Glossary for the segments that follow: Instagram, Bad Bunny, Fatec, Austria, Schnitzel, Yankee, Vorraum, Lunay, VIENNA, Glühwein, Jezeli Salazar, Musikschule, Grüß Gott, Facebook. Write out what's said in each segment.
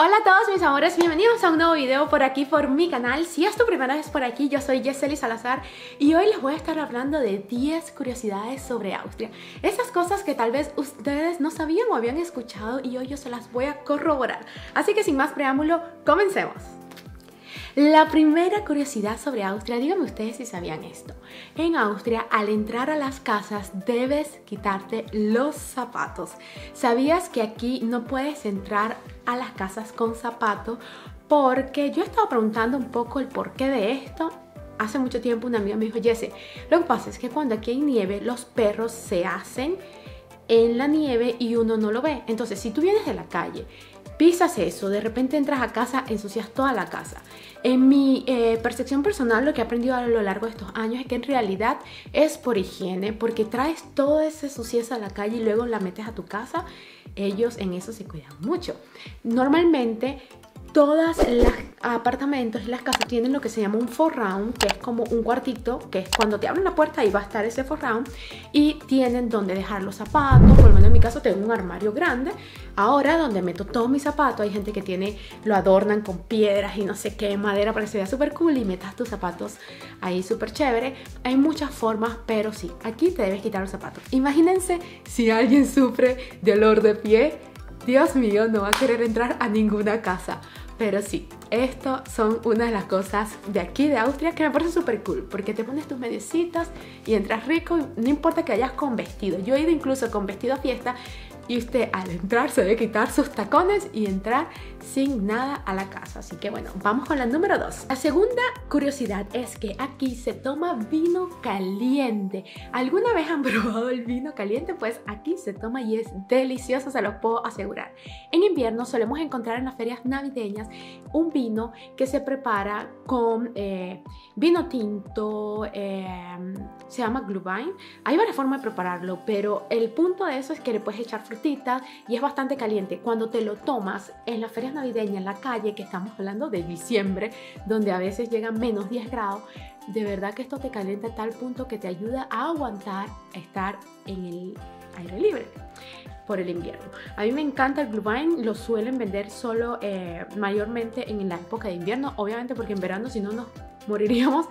Hola a todos mis amores, bienvenidos a un nuevo video por aquí por mi canal. Si es tu primera vez por aquí, yo soy Jezeli Salazar y hoy les voy a estar hablando de 10 curiosidades sobre Austria. Esas cosas que tal vez ustedes no sabían o habían escuchado y hoy yo se las voy a corroborar. Así que sin más preámbulo, comencemos. La primera curiosidad sobre Austria, díganme ustedes si sabían esto. En Austria, al entrar a las casas, debes quitarte los zapatos. ¿Sabías que aquí no puedes entrar a las casas con zapatos? Porque yo he estado preguntando un poco el porqué de esto. Hace mucho tiempo una amiga me dijo, Jesse, lo que pasa es que cuando aquí hay nieve, los perros se hacen en la nieve y uno no lo ve. Entonces, si tú vienes de la calle, pisas eso, de repente entras a casa, ensucias toda la casa. En mi percepción personal, lo que he aprendido a lo largo de estos años es que en realidad es por higiene, porque traes toda esa suciedad a la calle y luego la metes a tu casa. Ellos en eso se cuidan mucho. Normalmente, todos los apartamentos y las casas tienen lo que se llama un Vorraum, que es como un cuartito, que es cuando te abren la puerta ahí va a estar ese Vorraum, y tienen donde dejar los zapatos. Por lo menos en mi caso tengo un armario grande ahora donde meto todos mis zapatos. Hay gente que tiene, lo adornan con piedras y no sé qué, madera para que se vea súper cool y metas tus zapatos ahí súper chévere. Hay muchas formas, pero sí, aquí te debes quitar los zapatos. Imagínense si alguien sufre de olor de pie. Dios mío, no va a querer entrar a ninguna casa. Pero sí, esto son una de las cosas de aquí de Austria que me parece súper cool, porque te pones tus mediecitas y entras rico, no importa que vayas con vestido. Yo he ido incluso con vestido a fiesta y usted al entrar se debe quitar sus tacones y entrar sin nada a la casa. Así que bueno, vamos con la número 2. La segunda curiosidad es que aquí se toma vino caliente. ¿Alguna vez han probado el vino caliente? Pues aquí se toma y es delicioso, se los puedo asegurar. En invierno solemos encontrar en las ferias navideñas un vino que se prepara con vino tinto, se llama Glühwein. Hay varias formas de prepararlo, pero el punto de eso es que le puedes echar frutitas y es bastante caliente. Cuando te lo tomas en las ferias navideñas, en la calle, que estamos hablando de diciembre, donde a veces llegan menos 10 grados, de verdad que esto te calienta a tal punto que te ayuda a aguantar estar en el aire libre por el invierno. A mí me encanta el Glühwein, lo suelen vender solo mayormente en la época de invierno, obviamente porque en verano si no nos moriríamos.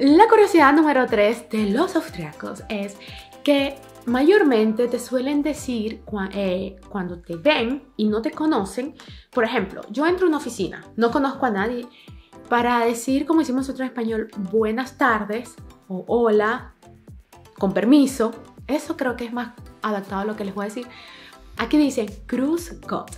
La curiosidad número 3 de los austriacos es que mayormente te suelen decir cuando te ven y no te conocen. Por ejemplo, yo entro a una oficina, no conozco a nadie, para decir, como decimos nosotros en español, buenas tardes o hola, con permiso. Eso creo que es más adaptado a lo que les voy a decir. Aquí dicen Grüß Gott.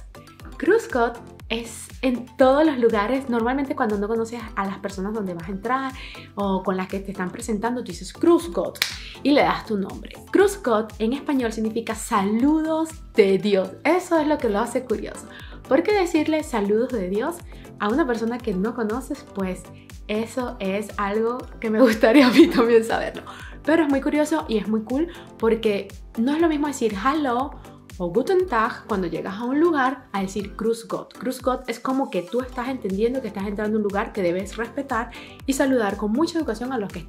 Grüß Gott es en todos los lugares. Normalmente cuando no conoces a las personas donde vas a entrar o con las que te están presentando, tú dices Grüß Gott y le das tu nombre. Grüß Gott en español significa saludos de Dios. Eso es lo que lo hace curioso. ¿Por qué decirle saludos de Dios a una persona que no conoces? Pues eso es algo que me gustaría a mí también saberlo. Pero es muy curioso y es muy cool porque no es lo mismo decir hello o Guten Tag cuando llegas a un lugar a decir Grüß Gott. Grüß Gott es como que tú estás entendiendo que estás entrando a un lugar que debes respetar y saludar con mucha educación a lo que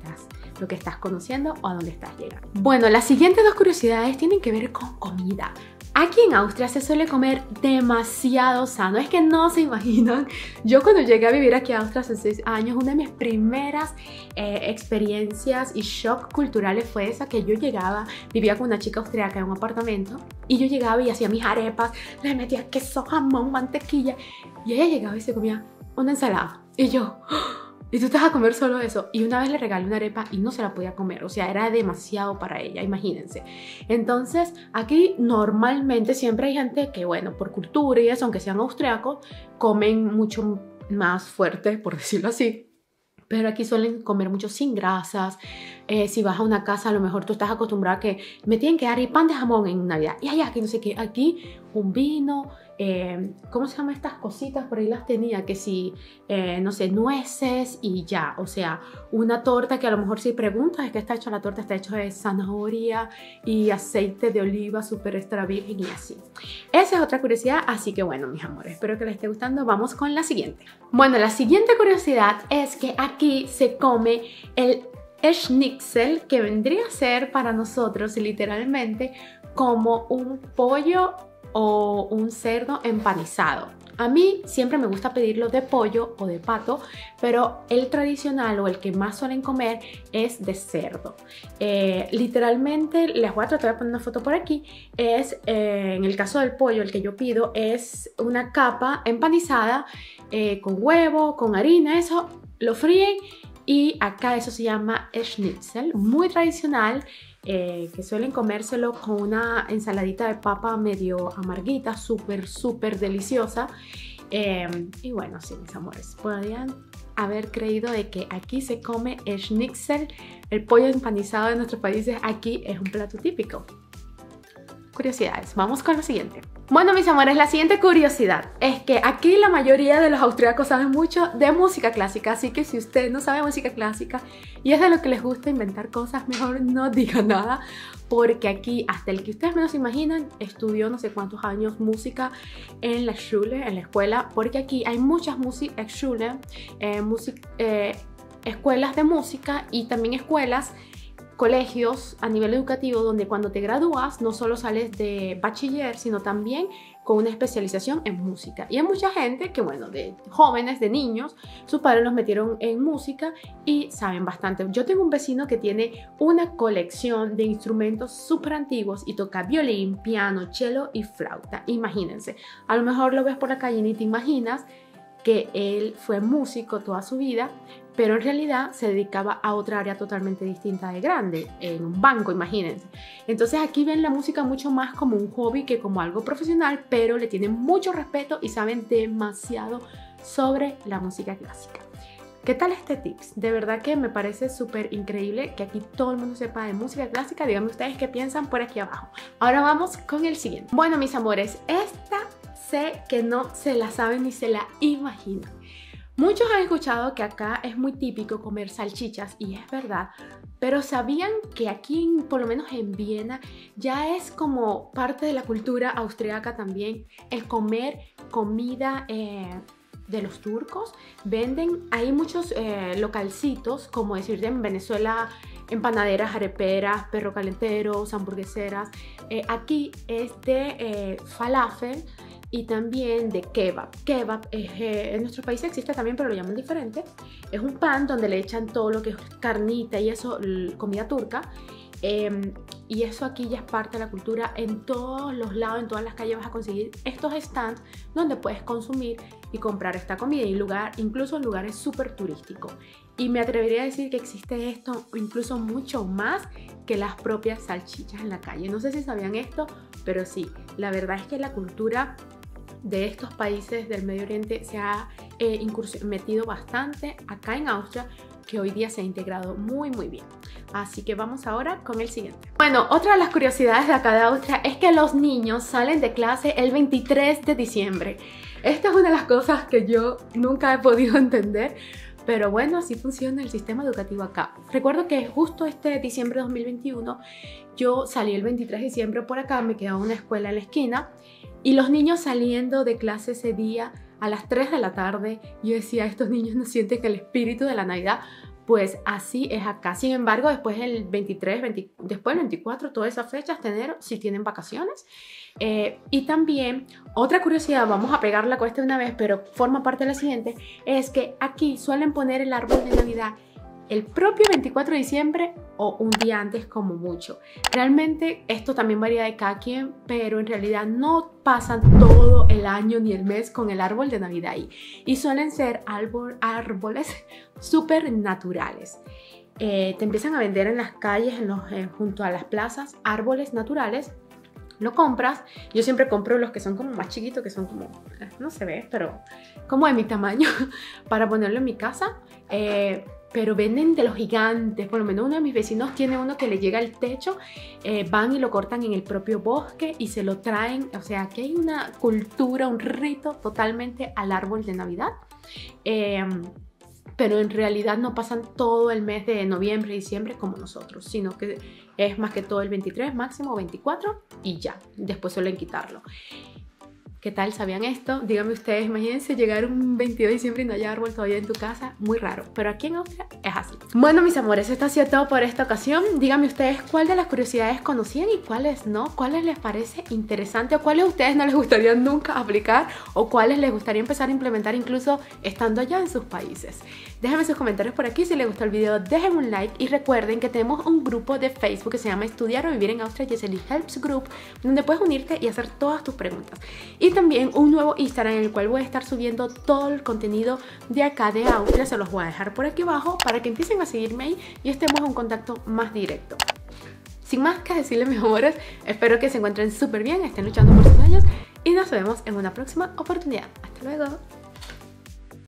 estás conociendo o a donde estás llegando. Bueno, las siguientes dos curiosidades tienen que ver con comida. Aquí en Austria se suele comer demasiado sano, es que no se imaginan. Yo cuando llegué a vivir aquí a Austria hace 6 años, una de mis primeras experiencias y shock culturales fue esa, que yo llegaba, vivía con una chica austriaca en un apartamento y yo llegaba y hacía mis arepas, le metía queso, jamón, mantequilla y ella llegaba y se comía una ensalada y yo... ¿Y tú estás a comer solo eso? Y una vez le regalé una arepa y no se la podía comer. O sea, era demasiado para ella, imagínense. Entonces, aquí normalmente siempre hay gente que, bueno, por cultura y eso, aunque sean austriacos, comen mucho más fuerte, por decirlo así. Pero aquí suelen comer mucho sin grasas. Si vas a una casa, a lo mejor tú estás acostumbrado a que me tienen que dar el pan de jamón en Navidad. Y allá, que no sé qué, aquí un vino... ¿cómo se llaman estas cositas? Por ahí las tenía, que sí, no sé, nueces y ya. O sea, una torta que a lo mejor si preguntas es que está hecha la torta, está hecha de zanahoria y aceite de oliva súper extra virgen y así. Esa es otra curiosidad, así que bueno, mis amores, espero que les esté gustando. Vamos con la siguiente. Bueno, la siguiente curiosidad es que aquí se come el schnitzel, que vendría a ser para nosotros literalmente como un pollo o un cerdo empanizado. A mí siempre me gusta pedirlo de pollo o de pato, pero el tradicional o el que más suelen comer es de cerdo. Literalmente, les voy a tratar de poner una foto por aquí, es en el caso del pollo el que yo pido es una capa empanizada con huevo, con harina, eso lo fríen y acá eso se llama schnitzel, muy tradicional. Que suelen comérselo con una ensaladita de papa medio amarguita, súper deliciosa. Y bueno, sí, mis amores, podrían haber creído de que aquí se come el schnitzel, el pollo empanizado de nuestros países, aquí es un plato típico. Curiosidades, vamos con lo siguiente. Bueno, mis amores, la siguiente curiosidad es que aquí la mayoría de los austríacos saben mucho de música clásica, así que si usted no sabe música clásica y es de lo que les gusta inventar cosas, mejor no diga nada, porque aquí, hasta el que ustedes menos imaginan, estudió no sé cuántos años música en la Schule, en la escuela, porque aquí hay muchas Musikschule, escuelas de música y también escuelas, colegios a nivel educativo donde cuando te gradúas no solo sales de bachiller sino también con una especialización en música, y hay mucha gente que, bueno, de jóvenes, de niños, sus padres los metieron en música y saben bastante. Yo tengo un vecino que tiene una colección de instrumentos súper antiguos y toca violín, piano, cello y flauta. Imagínense, a lo mejor lo ves por la calle y ni te imaginas que él fue músico toda su vida, pero en realidad se dedicaba a otra área totalmente distinta de grande, en un banco, imagínense. Entonces aquí ven la música mucho más como un hobby que como algo profesional, pero le tienen mucho respeto y saben demasiado sobre la música clásica. ¿Qué tal este tips? De verdad que me parece súper increíble que aquí todo el mundo sepa de música clásica. Díganme ustedes qué piensan por aquí abajo. Ahora vamos con el siguiente. Bueno, mis amores, esta sé que no se la saben ni se la imaginan. Muchos han escuchado que acá es muy típico comer salchichas, y es verdad, pero ¿sabían que aquí, por lo menos en Viena, ya es como parte de la cultura austriaca también el comer comida de los turcos? Venden, hay muchos localcitos, como decir en Venezuela, empanaderas, areperas, perro calenteros, hamburgueseras. Aquí es de falafel y también de kebab. Kebab es, en nuestros países existe también, pero lo llaman diferente. Es un pan donde le echan todo lo que es carnita y eso, comida turca. Y eso aquí ya es parte de la cultura. En todos los lados, en todas las calles vas a conseguir estos stands donde puedes consumir y comprar esta comida, y incluso en lugares súper turísticos. Y me atrevería a decir que existe esto incluso mucho más que las propias salchichas en la calle. No sé si sabían esto, pero sí, la verdad es que la cultura de estos países del Medio Oriente se ha metido bastante acá en Austria, que hoy día se ha integrado muy bien. Así que vamos ahora con el siguiente. Bueno, otra de las curiosidades de acá de Austria es que los niños salen de clase el 23 de diciembre. Esta es una de las cosas que yo nunca he podido entender, pero bueno, así funciona el sistema educativo acá. Recuerdo que justo este diciembre de 2021, yo salí el 23 de diciembre por acá, me quedaba una escuela en la esquina, y los niños saliendo de clase ese día a las 3 de la tarde, yo decía, estos niños no sienten que el espíritu de la Navidad, pues así es acá. Sin embargo, después del 23, después del 24, todas esas fechas de enero, si tienen vacaciones. Y también, otra curiosidad, vamos a pegarla con esta una vez, pero forma parte de la siguiente, es que aquí suelen poner el árbol de Navidad el propio 24 de diciembre o un día antes como mucho. Realmente esto también varía de cada quien, pero en realidad no pasan todo el año ni el mes con el árbol de Navidad ahí, y suelen ser árboles súper naturales. Te empiezan a vender en las calles, junto a las plazas, árboles naturales. Lo compras, yo siempre compro los que son como más chiquitos, que son como, no se ve, pero como de mi tamaño, para ponerlo en mi casa. Pero venden de los gigantes, por lo menos uno de mis vecinos tiene uno que le llega al techo, van y lo cortan en el propio bosque y se lo traen. O sea, aquí hay una cultura, un rito totalmente al árbol de Navidad, pero en realidad no pasan todo el mes de noviembre y diciembre como nosotros, sino que es más que todo el 23, máximo 24, y ya, después suelen quitarlo. ¿Qué tal? ¿Sabían esto? Díganme ustedes, imagínense llegar un 22 de diciembre y no haya árbol todavía en tu casa. Muy raro, pero aquí en Austria es así. Bueno, mis amores, esto ha sido todo por esta ocasión. Díganme ustedes cuál de las curiosidades conocían y cuáles no, cuáles les parece interesante o cuáles a ustedes no les gustaría nunca aplicar o cuáles les gustaría empezar a implementar incluso estando allá en sus países. Déjenme sus comentarios por aquí. Si les gustó el video, dejen un like y recuerden que tenemos un grupo de Facebook que se llama Estudiar o Vivir en Austria Jezeli Helps Group, donde puedes unirte y hacer todas tus preguntas. Y también un nuevo Instagram en el cual voy a estar subiendo todo el contenido de acá de Austria. Se los voy a dejar por aquí abajo para que empiecen a seguirme ahí y estemos en contacto más directo. Sin más que decirles, mis amores, espero que se encuentren súper bien, estén luchando por sus sueños y nos vemos en una próxima oportunidad. Hasta luego.